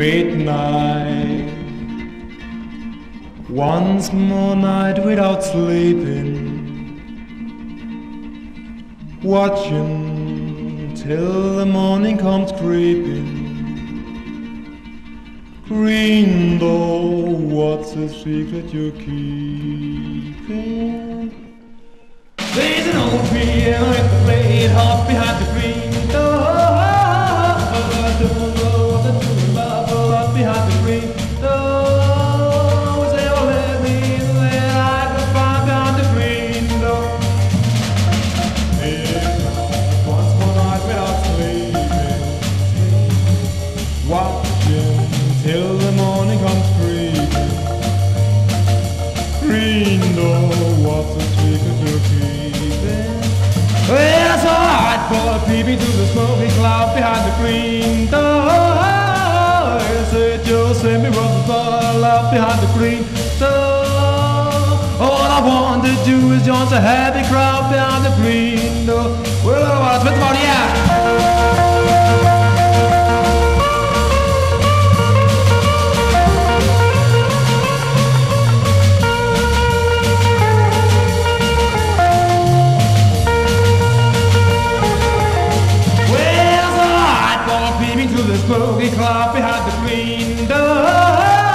midnight. Once more night without sleeping, watching till the morning comes creeping. Green door, what's the secret you're keeping? There's an old piano at the plate, half behind the green door. Behind the green door, say, oh, let me that I can find behind the green door. Midnight, once more night without sleeping, watching till the morning comes creeping. Green door, what's the secret you're keeping? Well, it's alright for a peeping through the smoky cloud behind the green door. Send me roses all out behind the green door. All I want to do is join the happy crowd behind the green door. Well, otherwise, with money out. Through the smoky cloud behind the green door.